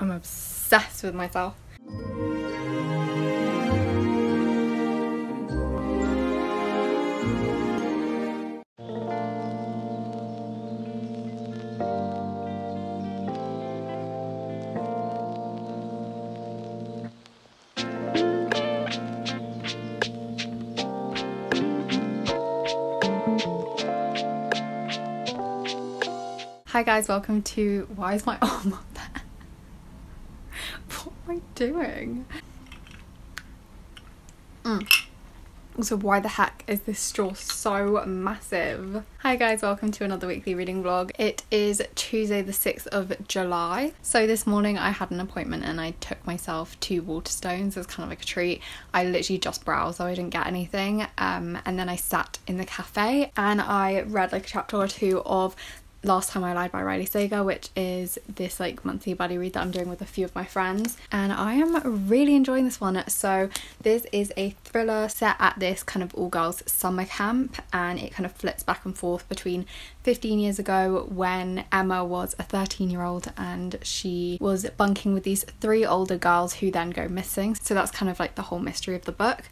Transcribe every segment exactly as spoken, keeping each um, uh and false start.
I'm obsessed with myself. Hi guys, welcome to... Why is my arm up there? What am I doing? Mm. Also, why the heck is this straw so massive? Hi guys, welcome to another weekly reading vlog. It is Tuesday the sixth of July. So this morning I had an appointment and I took myself to Waterstones as kind of like a treat. I literally just browsed, so I didn't get anything. Um, and then I sat in the cafe and I read like a chapter or two of Last Time I Lied by Riley Sager, which is this like monthly buddy read that I'm doing with a few of my friends, and I am really enjoying this one. So this is a thriller set at this kind of all girls summer camp, and it kind of flips back and forth between fifteen years ago when Emma was a thirteen year old and she was bunking with these three older girls who then go missing. So that's kind of like the whole mystery of the book.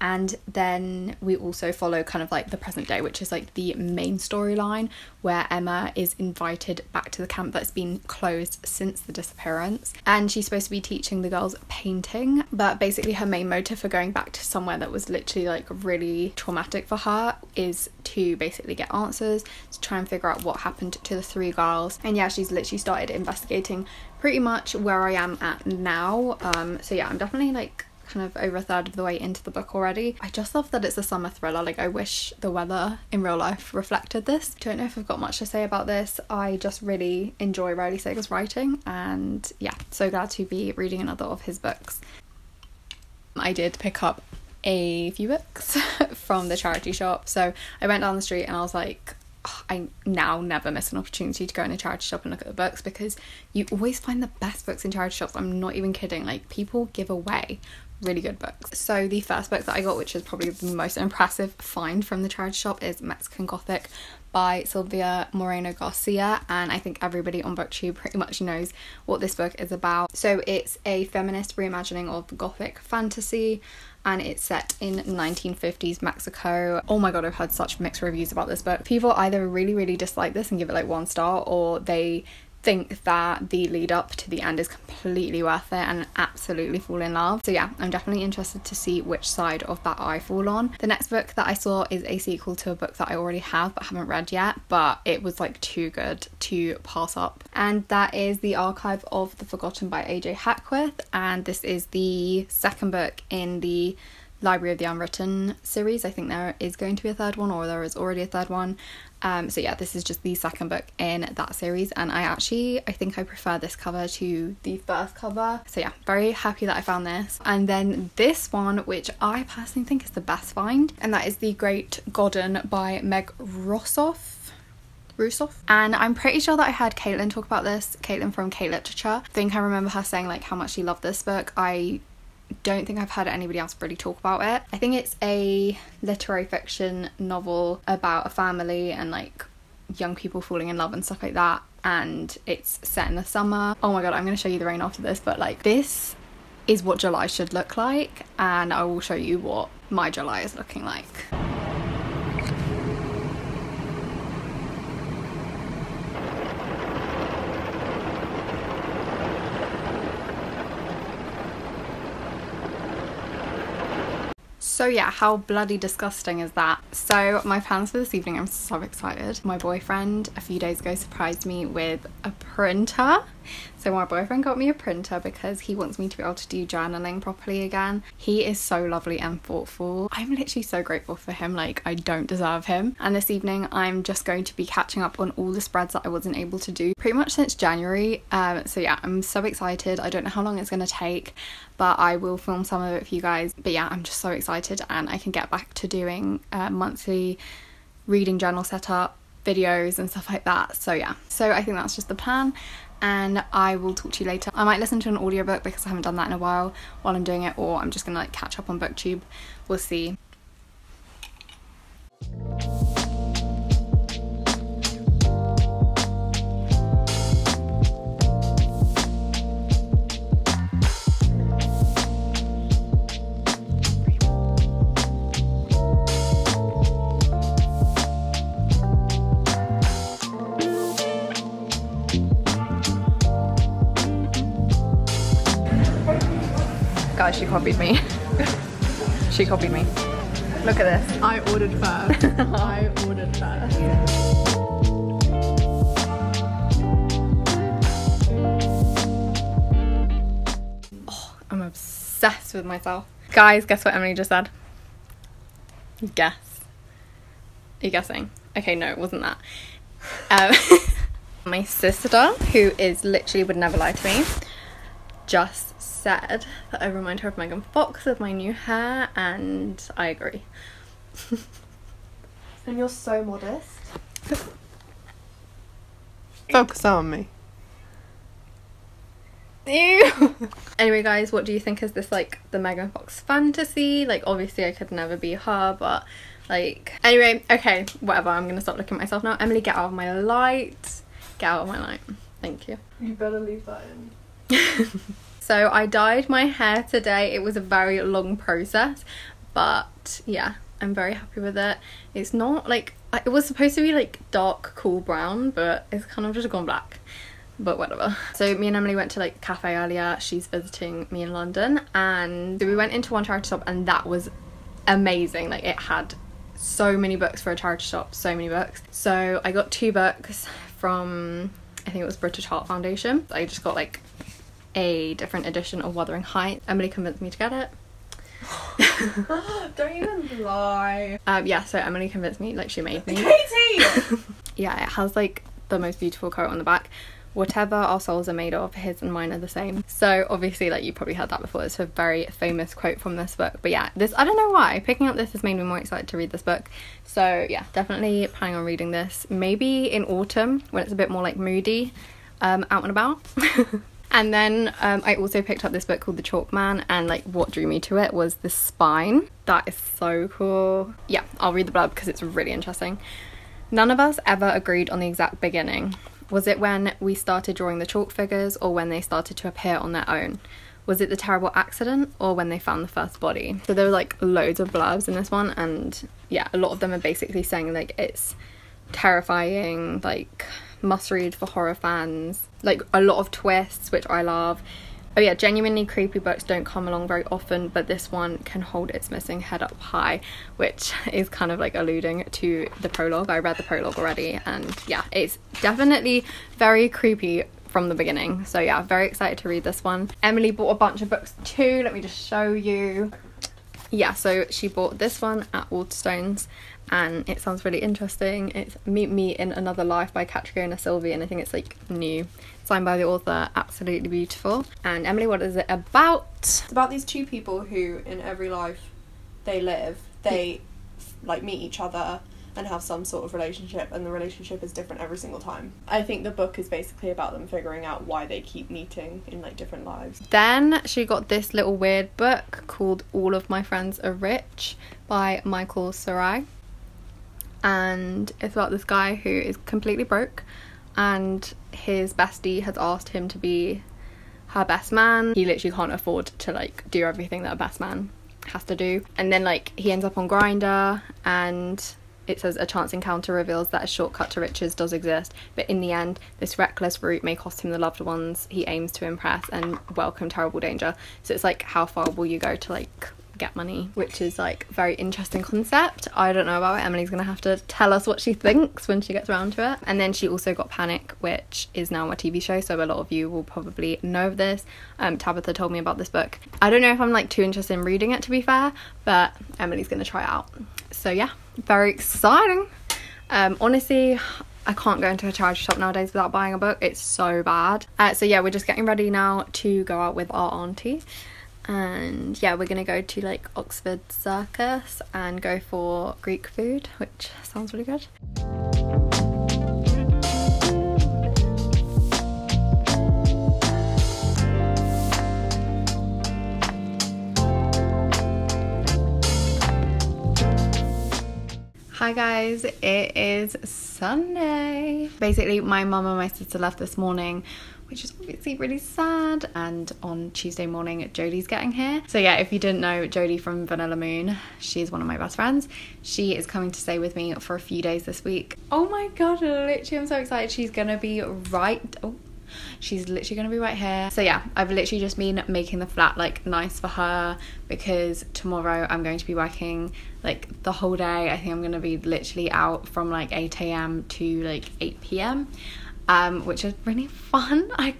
And then we also follow kind of like the present day, which is like the main storyline, where Emma is invited back to the camp that's been closed since the disappearance, and she's supposed to be teaching the girls painting, but basically her main motive for going back to somewhere that was literally like really traumatic for her is to basically get answers, to try and figure out what happened to the three girls. And yeah, she's literally started investigating pretty much where I am at now. Um, so yeah, I'm definitely like kind of over a third of the way into the book already. I just love that it's a summer thriller. Like, I wish the weather in real life reflected this. Don't know if I've got much to say about this. I just really enjoy Riley Sager's writing, and yeah, so glad to be reading another of his books. I did pick up a few books from the charity shop. So I went down the street and I was like, I now never miss an opportunity to go in a charity shop and look at the books, because you always find the best books in charity shops. I'm not even kidding. Like, people give away really good books. So the first book that I got, which is probably the most impressive find from the charity shop, is Mexican Gothic by Sylvia Moreno-Garcia, and I think everybody on Booktube pretty much knows what this book is about. So it's a feminist reimagining of Gothic fantasy, and it's set in nineteen fifties Mexico. Oh my god, I've heard such mixed reviews about this book. People either really really dislike this and give it like one star, or they think that the lead up to the end is completely worth it and absolutely fall in love. So yeah, I'm definitely interested to see which side of that I fall on. The next book that I saw is a sequel to a book that I already have but haven't read yet, but it was like too good to pass up, and that is The Archive of the Forgotten by A J Hackwith, and this is the second book in the Library of the Unwritten series. I think there is going to be a third one, or there is already a third one. Um, so yeah, this is just the second book in that series, and I actually, I think I prefer this cover to the first cover. So yeah, very happy that I found this. And then this one, which I personally think is the best find, and that is The Great Godden by Meg Rosoff. Rosoff. And I'm pretty sure that I heard Caitlin talk about this, Caitlin from Cait Literature. I think I remember her saying like how much she loved this book. I don't think I've heard anybody else really talk about it. I think it's a literary fiction novel about a family and like young people falling in love and stuff like that, and it's set in the summer. Oh my god, I'm going to show you the rain after this, but like this is what July should look like, and I will show you what my July is looking like. So yeah, how bloody disgusting is that? So my plans for this evening, I'm so excited. My boyfriend a few days ago surprised me with a printer. So my boyfriend got me a printer because he wants me to be able to do journaling properly again. He is so lovely and thoughtful. I'm literally so grateful for him. Like, I don't deserve him. And this evening I'm just going to be catching up on all the spreads that I wasn't able to do pretty much since January. Um, so yeah, I'm so excited. I don't know how long it's going to take, but I will film some of it for you guys. But yeah, I'm just so excited, and I can get back to doing uh, monthly reading journal setup videos and stuff like that. So yeah, so I think that's just the plan, and I will talk to you later. I might listen to an audiobook because I haven't done that in a while while I'm doing it, or I'm just gonna like catch up on Booktube. We'll see. Guys, she copied me. She copied me. Look at this. I ordered first. I ordered first. Yeah. Obsessed with myself. Guys, guess what Emily just said? Guess. Are you guessing? Okay, no, it wasn't that. Um, my sister, who is literally would never lie to me, just said that I remind her of Megan Fox with my new hair, and I agree. And you're so modest. Focus on me. Ew. Anyway guys, what do you think? Is this like the Megan Fox fantasy? Like obviously I could never be her, but like anyway, okay, whatever, I'm gonna stop looking at myself now. Emily, get out of my light. Get out of my light. Thank you. You better leave that in. So I dyed my hair today. It was a very long process, but yeah, I'm very happy with it. It's not like, it was supposed to be like dark cool brown, but it's kind of just gone black. But whatever. So me and Emily went to like a cafe earlier. She's visiting me in London, and we went into one charity shop, and that was amazing. Like it had so many books for a charity shop, so many books. So I got two books from, I think it was British Heart Foundation. I just got like a different edition of Wuthering Heights. Emily convinced me to get it. Don't even lie. Um, yeah, so Emily convinced me, like she made me. Katie! Yeah, it has like the most beautiful coat on the back. Whatever our souls are made of, his and mine are the same. So obviously, like you probably heard that before, it's a very famous quote from this book. But yeah, this, I don't know why, picking up this has made me more excited to read this book. So yeah, definitely planning on reading this. Maybe in autumn, when it's a bit more like moody, um, out and about. And then um, I also picked up this book called The Chalk Man, and like what drew me to it was the spine. That is so cool. Yeah, I'll read the blurb because it's really interesting. None of us ever agreed on the exact beginning. Was it when we started drawing the chalk figures, or when they started to appear on their own? Was it the terrible accident, or when they found the first body? So there were like loads of blurbs in this one, and yeah, a lot of them are basically saying like it's terrifying, like must read for horror fans, like a lot of twists, which I love. Oh yeah, genuinely creepy books don't come along very often, but this one can hold its missing head up high, which is kind of like alluding to the prologue. I read the prologue already, and yeah, it's definitely very creepy from the beginning. So yeah, very excited to read this one. Emily bought a bunch of books too. Let me just show you. Yeah, so she bought this one at Waterstones, and it sounds really interesting. It's Meet Me in Another Life by Cathriona Silvia, and I think it's like new. Signed by the author, absolutely beautiful. And Emily, what is it about? It's about these two people who, in every life they live, they like meet each other and have some sort of relationship, and the relationship is different every single time. I think the book is basically about them figuring out why they keep meeting in like different lives. Then she got this little weird book called All of My Friends Are Rich by Michael Sarai. And it's about this guy who is completely broke, and his bestie has asked him to be her best man. He literally can't afford to like do everything that a best man has to do. And then like he ends up on Grindr, and it says a chance encounter reveals that a shortcut to riches does exist, but in the end this reckless route may cost him the loved ones he aims to impress and welcome terrible danger. So it's like, how far will you go to like get money? Which is like very interesting concept. I don't know about it. Emily's gonna have to tell us what she thinks when she gets around to it. And then she also got Panic, which is now a T V show, so a lot of you will probably know of this. um Tabitha told me about this book. I don't know if I'm like too interested in reading it, to be fair, but Emily's gonna try it out. So yeah, very exciting. Um honestly, I can't go into a charity shop nowadays without buying a book. It's so bad. Uh, so yeah, we're just getting ready now to go out with our auntie. And yeah, we're gonna go to like Oxford Circus and go for Greek food, which sounds really good. Hi guys, it is Sunday. Basically, my mum and my sister left this morning, which is obviously really sad, and on Tuesday morning Jodie's getting here. So yeah, if you didn't know, Jodie from Vanilla Moon, she's one of my best friends. She is coming to stay with me for a few days this week. Oh my god, literally I'm so excited. She's gonna be right, oh, She's literally gonna be right here. So yeah, I've literally just been making the flat like nice for her, because tomorrow I'm going to be working like the whole day. I think I'm gonna be literally out from like eight a m to like eight p m um which is really fun. I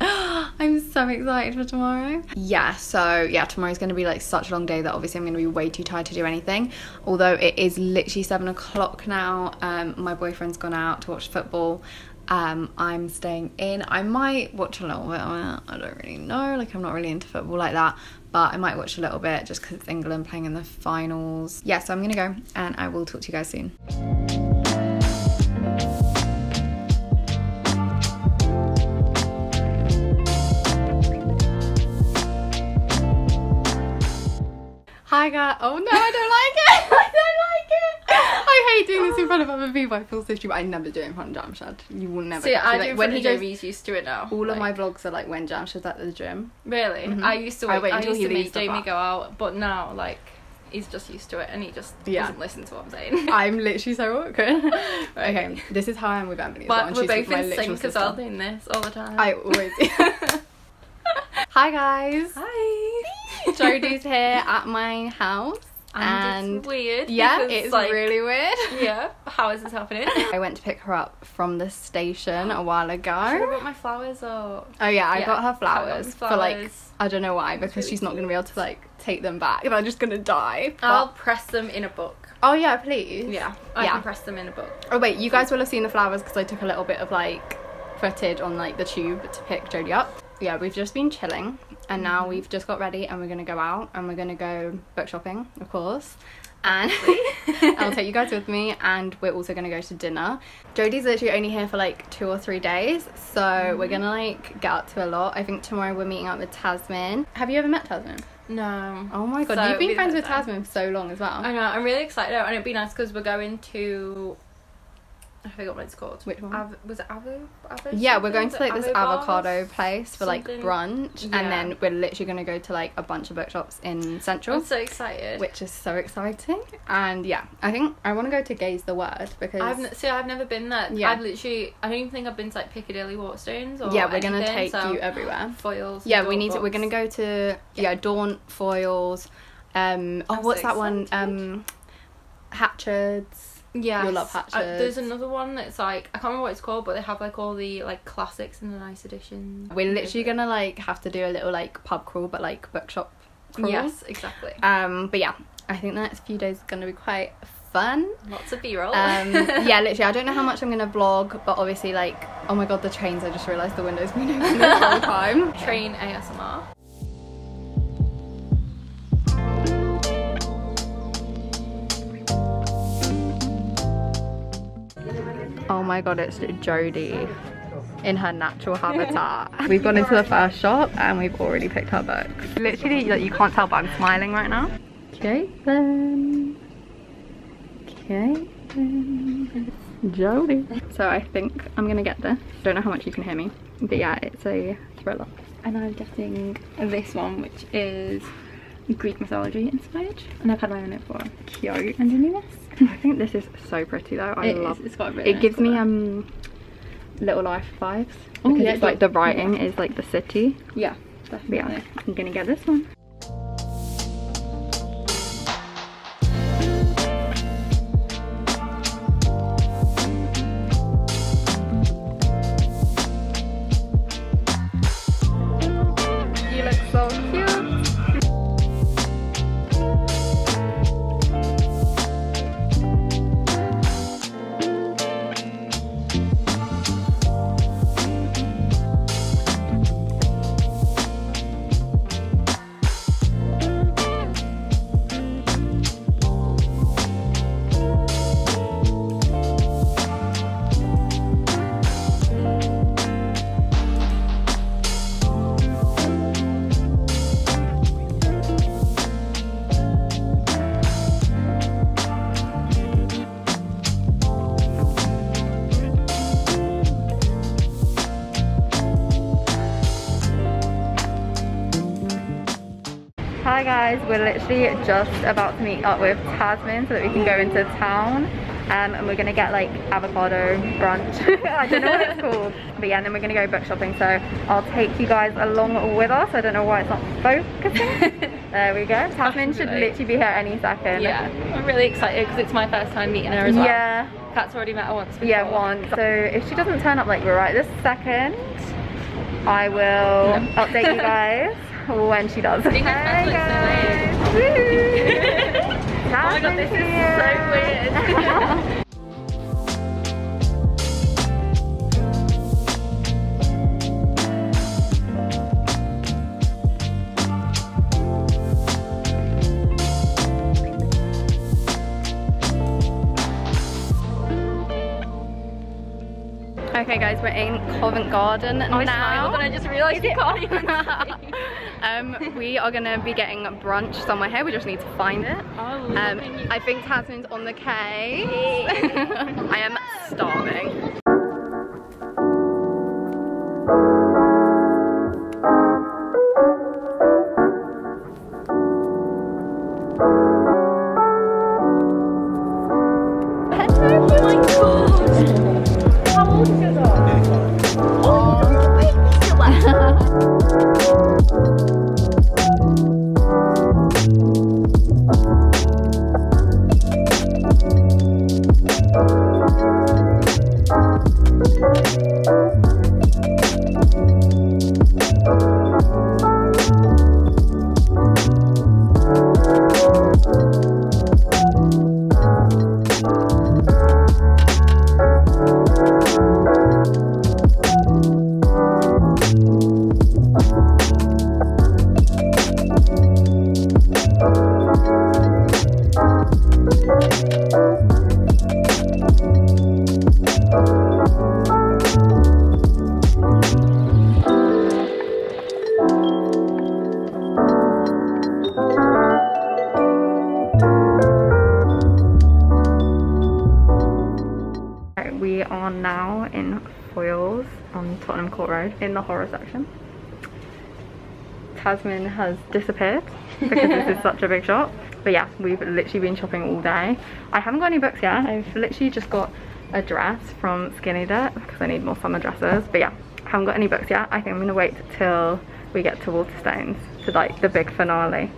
I'm so excited for tomorrow. Yeah, so yeah, tomorrow's gonna be like such a long day that obviously I'm gonna be way too tired to do anything, although it is literally seven o'clock now. Um my boyfriend's gone out to watch football. um I'm staying in. I might watch a little bit. I don't really know, like I'm not really into football like that, but I might watch a little bit just because it's England playing in the finals. Yeah, so I'm gonna go and I will talk to you guys soon. Hi guys. Oh no, I don't like it. I don't like it. I hate doing this in front of other people. I feel so stupid. I never do it in front of Jamshad. You will never. See, I do. Like, when he goes, he's used to it now. All like, of my vlogs are like when Jamshad's at the gym. Really? Mm-hmm. I used to wait. I, wait I used to make Jamie go out, but now like he's just used to it and he just yeah. doesn't listen to what I'm saying. I'm literally so awkward. Okay, this is how I am with Emily. But well, we're both in sync as well, doing this all the time. I always. Hi guys. Hi. Jodie's here at my house, and, and it's weird. Yeah, it's like, really weird. Yeah, how is this happening? I went to pick her up from the station a while ago. Should I got my flowers or? Oh yeah, I yeah, got her flowers, flowers for like I don't know why, because really she's not gonna be able to like take them back, and I'm just gonna die. But... I'll press them in a book. Oh yeah, please. Yeah, I yeah. can press them in a book. Oh wait, you guys will have seen the flowers because I took a little bit of like footage on like the tube to pick Jodie up. Yeah, we've just been chilling. And now we've just got ready and we're going to go out and we're going to go book shopping, of course. And I'll take you guys with me, and we're also going to go to dinner. Jodie's literally only here for like two or three days. So mm. we're going to like get out to a lot. I think tomorrow we're meeting up with Tazmyn. Have you ever met Tazmyn? No. Oh my god, so you've been friends with time. Tazmyn for so long as well. I know, I'm really excited. And it'd be nice because we're going to... I forgot what it's called. Which one? Av was it Avo? Avo yeah, we're going to like this Avo avocado bars? place for something. Like brunch, yeah. And then we're literally going to go to like a bunch of bookshops in Central. I'm so excited. Which is so exciting. And yeah, I think I want to go to Gaze the Word because... I've see, I've never been there. Yeah. I've literally... I don't even think I've been to like Piccadilly Waterstones or Yeah, we're going to take so you everywhere. Foils. Yeah, we need to... We're going to go to... Yeah, yeah Daunt, Foils. Um, oh, I'm what's so that one? Um, Hatchard's. Yeah, you'll love Hatchard. Uh, there's another one that's like I can't remember what it's called, but they have like all the like classics and the nice editions. We're literally gonna like have to do a little like pub crawl, but like bookshop crawl. Yes, exactly. Um, but yeah, I think the next few days are gonna be quite fun. Lots of B-roll. Um, yeah, literally. I don't know how much I'm gonna vlog, but obviously, like, oh my god, the trains! I just realised the window's been open the whole time. Train A S M R. Oh my god, it's Jodie in her natural habitat. We've gone into the first shop and we've already picked her books. Literally, like, you can't tell, but I'm smiling right now. Caitlin. Caitlin. Jodie. So I think I'm gonna get this. Don't know how much you can hear me, but yeah, it's a thriller. And I'm getting this one, which is Greek mythology inspired, and I've had my own it for cute and doing this. I think this is so pretty though. I it love is, it's got a bit it nice gives me it. um Little Life vibes. Oh yeah, it's like the writing yeah. is like the city. Yeah, definitely. Yeah, I'm gonna get this one. Hi guys, we're literally just about to meet up with Tazmyn so that we can go into town. um, and we're gonna get like avocado brunch. I don't know what it's called. But yeah, and then we're gonna go book shopping, so I'll take you guys along with us. I don't know why it's not focusing. There we go. Tazmyn should literally be here any second. Yeah, I'm really excited because it's my first time meeting her as well. Yeah. Kat's already met her once before. Yeah, once. So if she doesn't turn up like we're right this second, I will no. update you guys when she does. Hey guys. So oh my god, this is so weird. Okay guys, we're in Covent Garden now. I was smiled and I just realised you can't even see. Um, we are going to be getting brunch somewhere here, we just need to find it. Oh, um, I think Tazmyn's on the case. I am starving. In the horror section. Tazmyn has disappeared because this is such a big shop. But yeah, we've literally been shopping all day. I haven't got any books yet. I've literally just got a dress from Skinnydip because I need more summer dresses. But yeah, I haven't got any books yet. I think I'm gonna wait till we get to Waterstones to like the big finale.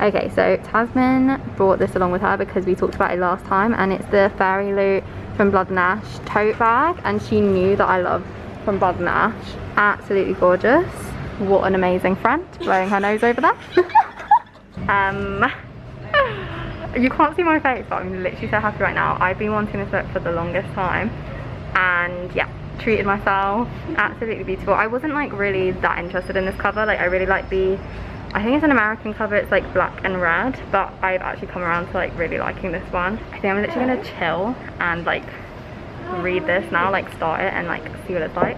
Okay, so Tazmyn brought this along with her because we talked about it last time, and it's the Fairy Loot from Blood and Ash tote bag, and she knew that I love from Blood and Ash. Absolutely gorgeous. What an amazing friend, blowing her nose over there. um, you can't see my face, but I'm literally so happy right now. I've been wanting this book for the longest time, and yeah, treated myself. Absolutely beautiful. I wasn't like really that interested in this cover. Like I really like the, I think it's an American cover, it's like black and red, but I've actually come around to like really liking this one. I think I'm literally gonna chill and like read this now, like start it and like see what it's like.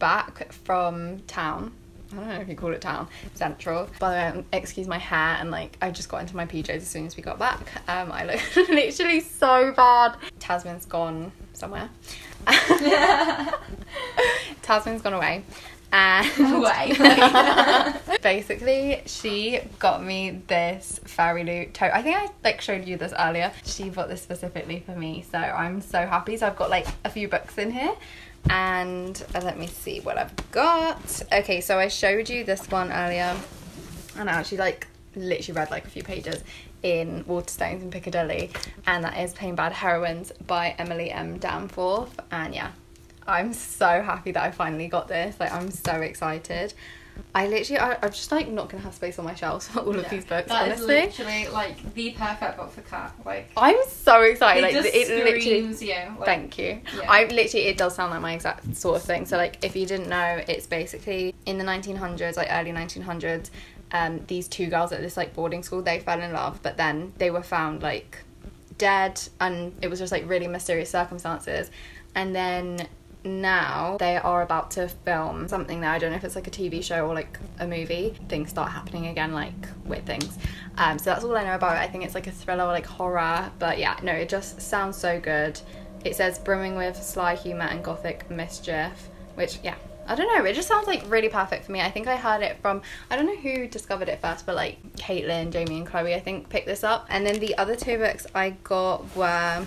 back from town. I don't know if you call it town, central. By the way, excuse my hair, and like I just got into my P Js as soon as we got back. Um, I look literally so bad. Tazmyn's gone somewhere. Yeah. Tazmyn's gone away. And away. Basically, she got me this Fairy Loot tote. I think I like showed you this earlier. She bought this specifically for me, so I'm so happy. So I've got like a few books in here. And uh, let me see what I've got. Okay, so I showed you this one earlier, and I actually like literally read like a few pages in Waterstones in Piccadilly, and that is Plain Bad Heroines by Emily M Danforth. And yeah, I'm so happy that I finally got this. Like, I'm so excited. I literally, I, I'm just like not gonna have space on my shelves for all of yeah, these books. That honestly is literally like the perfect book for Cat. Like, I'm so excited. It like, just it screams literally, you. Like, thank you. Yeah. I literally, it does sound like my exact sort of thing. So like, if you didn't know, it's basically in the nineteen hundreds, like early nineteen hundreds. Um, these two girls at this like boarding school, they fell in love, but then they were found like dead, and it was just like really mysterious circumstances. And then now they are about to film something that I don't know if it's like a T V show or like a movie. Things start happening again, like weird things. Um, so that's all I know about it. I think it's like a thriller or like horror, but yeah, no, it just sounds so good. It says brimming with sly humour and gothic mischief, which yeah, I don't know, it just sounds like really perfect for me. I think I heard it from, I don't know who discovered it first, but like Caitlin, Jamie and Chloe I think picked this up. And then the other two books I got were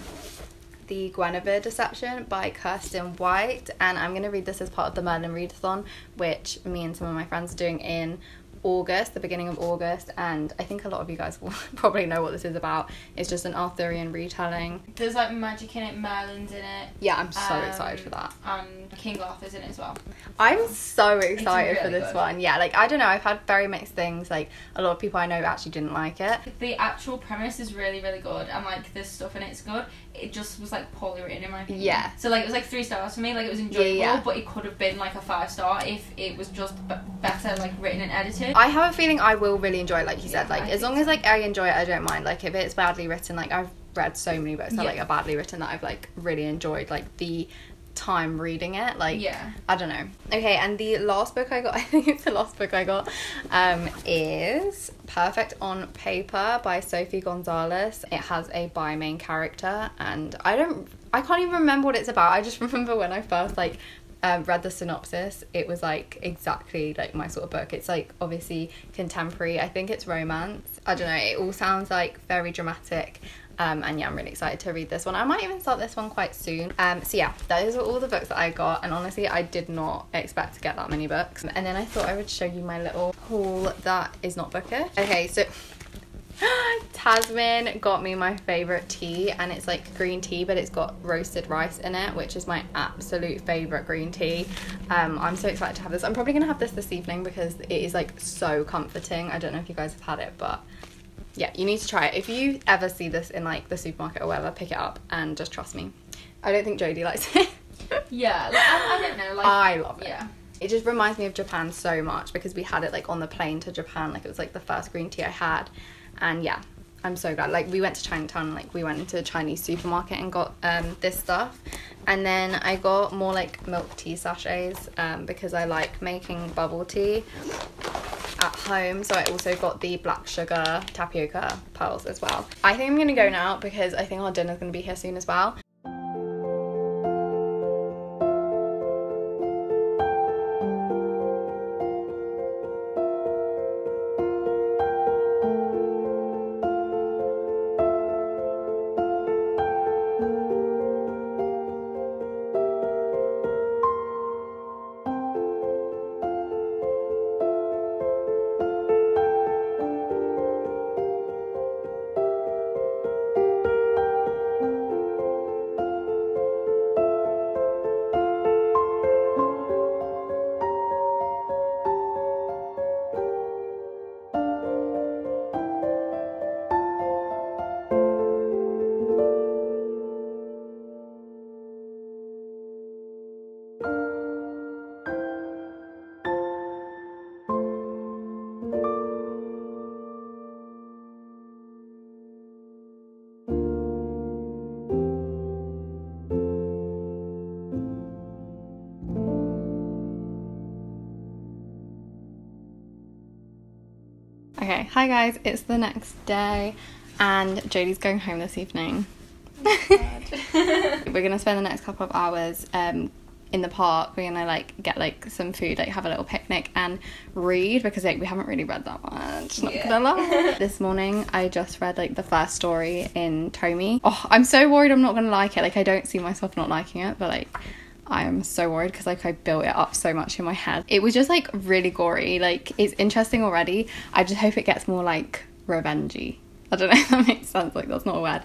The Guinevere Deception by Kirsten White, and I'm going to read this as part of the Merlin Readathon, which me and some of my friends are doing in August, the beginning of August, and I think a lot of you guys will probably know what this is about. It's just an Arthurian retelling. There's like magic in it, Merlin's in it. Yeah, I'm so um, excited for that. And King Arthur's in it as well. I'm so excited really for this good. one. Yeah, like I don't know, I've had very mixed things. Like a lot of people I know actually didn't like it. The actual premise is really, really good, and like this stuff in it's good. It just was like poorly written in my opinion. Yeah. So like it was like three stars for me. Like it was enjoyable, yeah, yeah. but it could have been like a five star if it was just b better like written and edited. I have a feeling I will really enjoy it, like you said. Like, as long as, like, I enjoy it, I don't mind. Like, if it's badly written, like, I've read so many books that, like, are badly written that I've, like, really enjoyed, like, the time reading it. Like, yeah. I don't know. Okay, and the last book I got, I think it's the last book I got, um, is Perfect on Paper by Sophie Gonzalez. It has a bi main character, and I don't, I can't even remember what it's about. I just remember when I first, like, Um, read the synopsis, it was like exactly like my sort of book. It's like obviously contemporary, I think it's romance, I don't know, it all sounds like very dramatic, um, and yeah, I'm really excited to read this one. I might even start this one quite soon. Um, so yeah, those are all the books that I got, and honestly I did not expect to get that many books. And then I thought I would show you my little haul that is not bookish. Okay, so Tazmyn got me my favourite tea, and it's like green tea but it's got roasted rice in it, which is my absolute favourite green tea. um I'm so excited to have this. I'm probably gonna have this this evening because it is like so comforting. I don't know if you guys have had it, but yeah, you need to try it. If you ever see this in like the supermarket or whatever, pick it up and just trust me. I don't think Jodie likes it. Yeah, like, I, I don't know, like I love it. Yeah, it just reminds me of Japan so much because we had it like on the plane to Japan. Like it was like the first green tea I had. And yeah, I'm so glad. Like we went to Chinatown and like we went into a Chinese supermarket and got um, this stuff. And then I got more like milk tea sachets um, because I like making bubble tea at home. So I also got the black sugar tapioca pearls as well. I think I'm gonna go now because I think our dinner's gonna be here soon as well. Okay, hi guys, it's the next day and Jodie's going home this evening. Oh my God. We're gonna spend the next couple of hours um in the park. We're gonna like get like some food, like have a little picnic and read, because like we haven't really read that much, not yeah. gonna lie. This morning I just read like the first story in Tomi. Oh, I'm so worried I'm not gonna like it. Like, I don't see myself not liking it, but like I am so worried because like I built it up so much in my head. It was just like really gory. Like, it's interesting already. I just hope it gets more like revengey. I don't know if that makes sense, like that's not a word,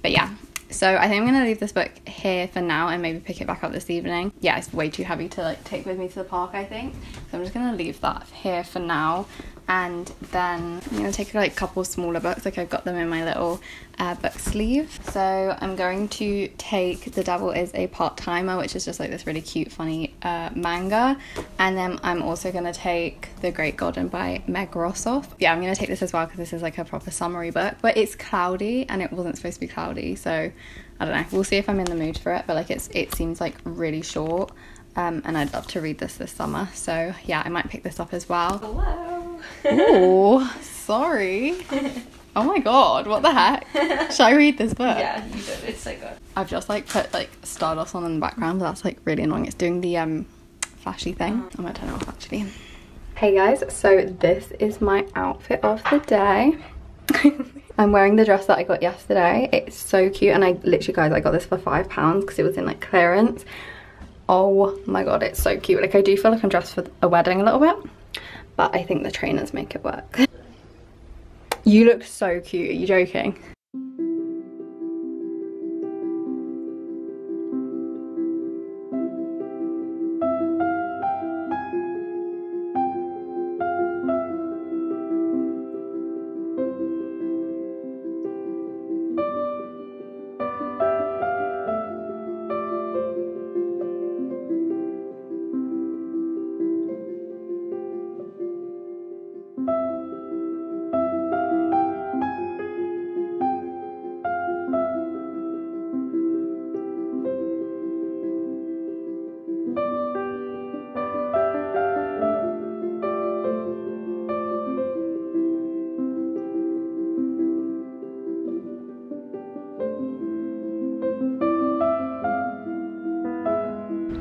but yeah. So I think I'm gonna leave this book here for now and maybe pick it back up this evening. Yeah, it's way too heavy to like take with me to the park, I think. So I'm just gonna leave that here for now. And then I'm gonna take like a couple smaller books, like I've got them in my little uh, book sleeve. So I'm going to take The Devil Is a Part-Timer, which is just like this really cute, funny uh, manga. And then I'm also gonna take The Great Godden by Meg Rosoff. Yeah, I'm gonna take this as well because this is like a proper summary book, but it's cloudy and it wasn't supposed to be cloudy, so I don't know, we'll see if I'm in the mood for it, but like it's it seems like really short, um, and I'd love to read this this summer, so yeah, I might pick this up as well. Hello! Ooh, sorry! Oh my god, what the heck? Should I read this book? Yeah, you did, it's so good. I've just like put like Stardust on in the background, but that's like really annoying, it's doing the um flashy thing. I'm gonna turn it off actually. Hey guys, so this is my outfit of the day. I'm wearing the dress that I got yesterday. It's so cute, and I literally, guys, I got this for five pounds because it was in like clearance. Oh my god, it's so cute. Like, I do feel like I'm dressed for a wedding a little bit, but I think the trainers make it work. You look so cute, are you joking?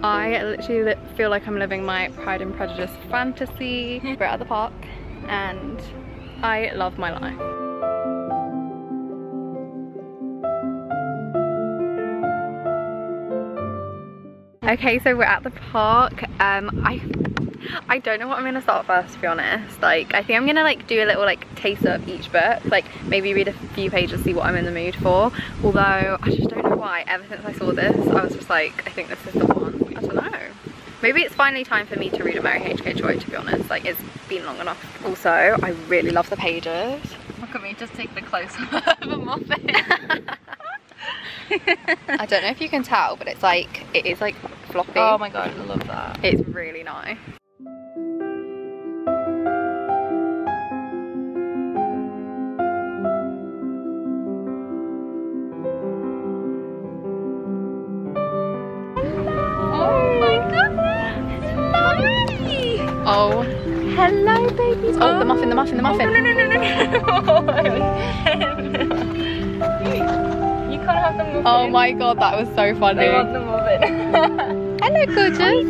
I literally feel like I'm living my Pride and Prejudice fantasy. We're at the park and I love my life. Okay, so we're at the park. Um, I I don't know what I'm gonna start first, to be honest. Like, I think I'm gonna like do a little like taste of each book, like maybe read a few pages, see what I'm in the mood for. Although I just don't know why, ever since I saw this, I was just like, I think this is the one. I don't know. Maybe it's finally time for me to read a Mary H K Troy, to be honest. Like, it's been long enough. Also, I really love the pages. Look at me, just take the close-up of a muffin. I don't know if you can tell, but it's like, it is like floppy. Oh my god, I love that. It's really nice. Oh my god, hello! Oh, hello babies! Oh, oh, the muffin, the muffin, the muffin! Oh, no, no, no, no, no! You can't have them. Oh my god, that was so funny. I want them all in. Hello, gorgeous.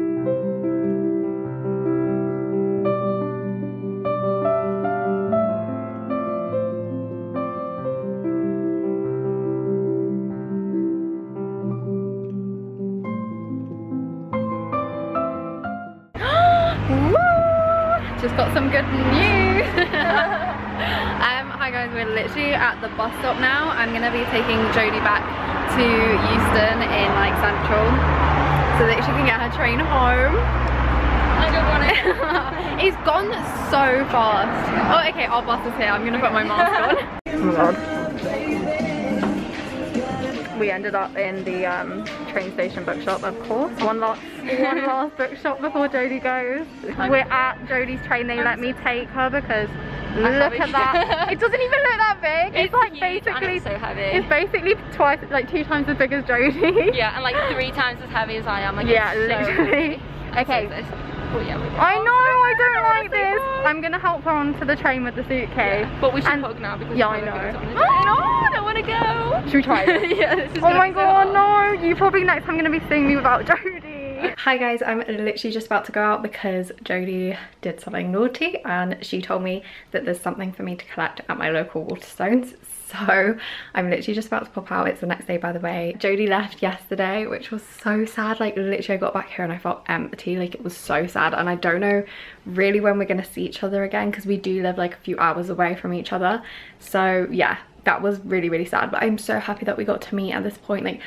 Just got some good news. Guys, we're literally at the bus stop now. I'm gonna be taking Jodie back to Euston in like Central so that she can get her train home. I don't want it. It's gone so fast. Oh, okay, our bus is here. I'm gonna put my mask on. Oh my god. We ended up in the um, train station bookshop, of course. One last, one last bookshop before Jodie goes. We're at Jodie's train. They let me take her because look at that. It doesn't even look that big. It's, it's like basically it's so heavy. It's basically twice, like two times as big as Jodie. Yeah, and like three times as heavy as I am. Like, yeah, literally. So okay. But yeah, we're I know, I don't like this. Fun. I'm gonna help her onto the train with the suitcase. Yeah, but we should and hug now because yeah, I know. Gonna go on oh, I don't wanna go. Should we try it? Yeah, this is oh my god, so no. You probably next time gonna be seeing me without Jodie. Hi guys, I'm literally just about to go out because Jodie did something naughty and she told me that there's something for me to collect at my local Waterstones. So I'm literally just about to pop out. It's the next day, by the way. Jodie left yesterday, which was so sad. Like literally I got back here and I felt empty. Like it was so sad. And I don't know really when we're going to see each other again because we do live like a few hours away from each other. So yeah, that was really, really sad. But I'm so happy that we got to meet at this point. Like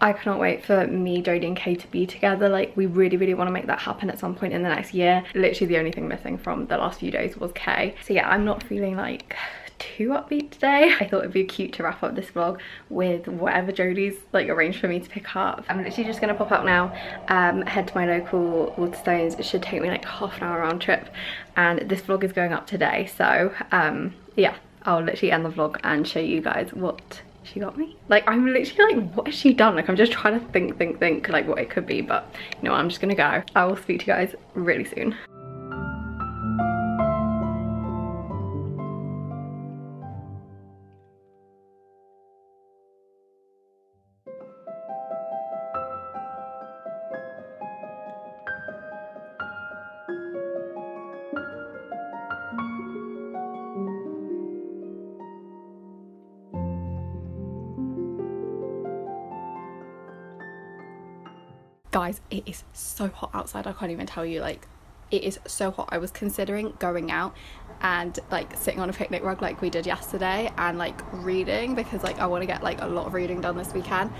I cannot wait for me, Jodie and Cait to be together. Like we really, really want to make that happen at some point in the next year. Literally the only thing missing from the last few days was Cait. So yeah, I'm not feeling like too upbeat today. I thought it'd be cute to wrap up this vlog with whatever Jodie's like arranged for me to pick up. I'm literally just gonna pop up now, um, head to my local Waterstones. It should take me like half an hour round trip. And this vlog is going up today. So um, yeah, I'll literally end the vlog and show you guys what she got me. Like I'm literally like, what has she done? Like I'm just trying to think think think like what it could be, but you know, I'm just gonna go. I will speak to you guys really soon. Guys, it is so hot outside, I can't even tell you. Like it is so hot. I was considering going out and like sitting on a picnic rug like we did yesterday and like reading because like I want to get like a lot of reading done this weekend,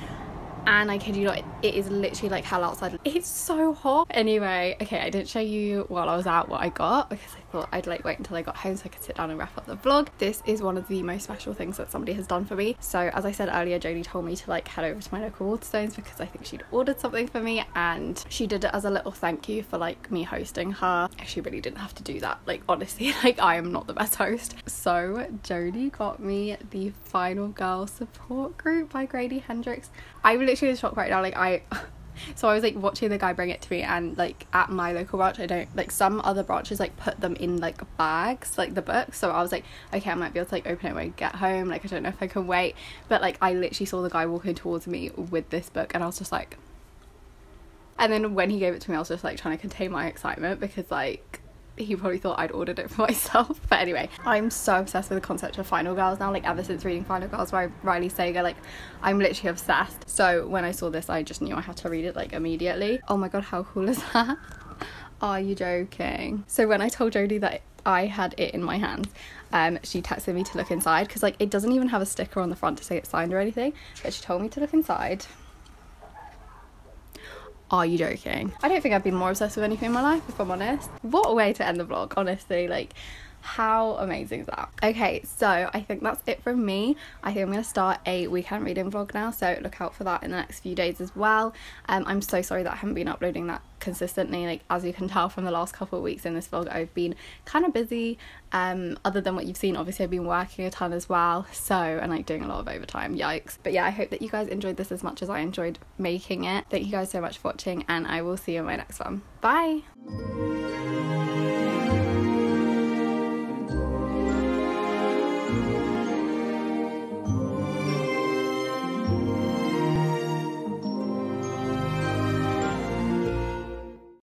and I kid you not, it is literally like hell outside. It's so hot. Anyway, okay, I didn't show you while I was out what I got because I thought I'd like wait until I got home so I could sit down and wrap up the vlog. This is one of the most special things that somebody has done for me. So as I said earlier, Jodie told me to like head over to my local Waterstones because I think she'd ordered something for me, and she did it as a little thank you for like me hosting her. She really didn't have to do that. Like honestly, like I am not the best host. So Jodie got me the Final Girls support group by Grady Hendrix. I'm literally in shock right now. Like I so I was like watching the guy bring it to me, and like at my local branch I don't like some other branches like put them in like bags, like the books, so I was like okay, I might be able to like open it when I get home, like I don't know if I can wait, but like I literally saw the guy walking towards me with this book and I was just like, and then when he gave it to me I was just like trying to contain my excitement because like he probably thought I'd ordered it for myself. But anyway, I'm so obsessed with the concept of Final Girls now. Like ever since reading Final Girls by Riley Sager, like I'm literally obsessed. So when I saw this I just knew I had to read it like immediately. Oh my god, how cool is that? Are you joking? So when I told Jodie that I had it in my hands, um she texted me to look inside because like it doesn't even have a sticker on the front to say it's signed or anything, but she told me to look inside. Are you joking? I don't think I've been more obsessed with anything in my life, if I'm honest. What a way to end the vlog, honestly. Like, how amazing is that? Okay, so I think that's it from me. I think I'm going to start a weekend reading vlog now, so look out for that in the next few days as well. Um, I'm so sorry that I haven't been uploading that consistently. Like, as you can tell from the last couple of weeks in this vlog, I've been kind of busy. Um, other than what you've seen, obviously I've been working a ton as well, so, and like doing a lot of overtime, yikes. But yeah, I hope that you guys enjoyed this as much as I enjoyed making it. Thank you guys so much for watching, and I will see you in my next one. Bye!